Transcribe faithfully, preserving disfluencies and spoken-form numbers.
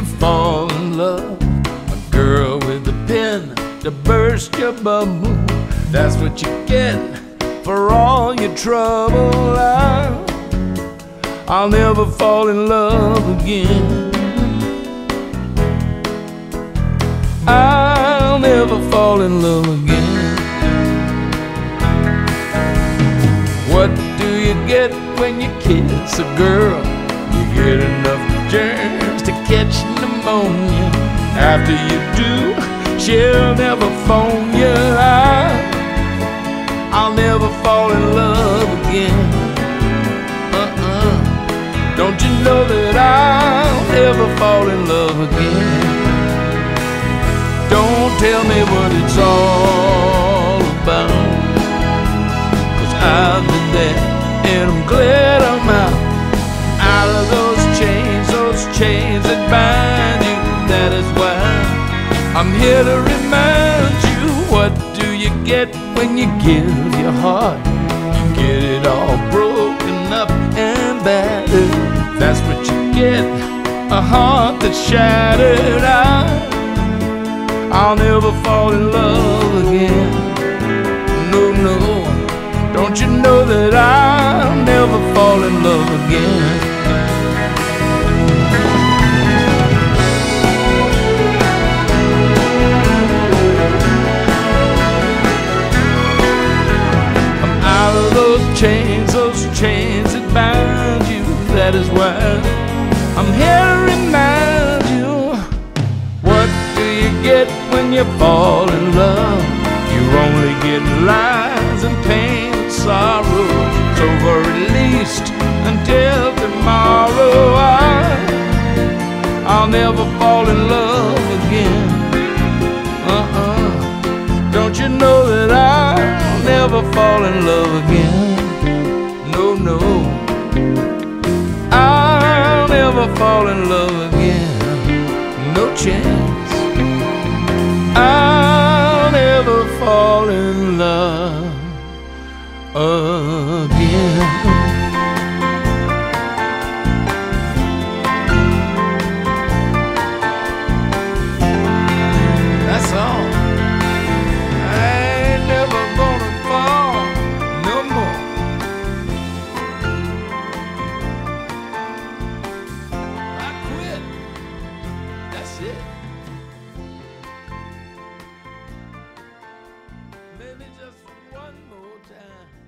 you fall in love. A girl with a pen to burst your bubble. That's what you get for all your trouble. I, I'll never fall in love again. I'll never fall in love again. What do you get when you kiss a girl? You get enough germs to catch pneumonia. After you do, she'll never phone you. I, I'll never fall in love again. Uh-uh. Don't you know that I'll never fall in love again? Don't tell me what it's all about, 'cause I've been there and I'm glad I'm out. Out of those chains, those chains that bind you. That is why I'm here to remind you. What do you get when you give your heart? You get it all broken up and battered. That's what you get, a heart that's shattered. I, I'll never fall in love again. No, no. Don't you know that I'll never fall in love again? I'm out of those chains, those chains that bind you. That is why I'm here to remind you. What do you get when you fall in love? You only get lies and pain and sorrow. So for at least until tomorrow, I, I'll never fall in love again. Uh-uh. Don't you know that I'll never fall in love again? No, no. I'll never fall in love again. No chance. I'll never fall in love again. Maybe just for one more time.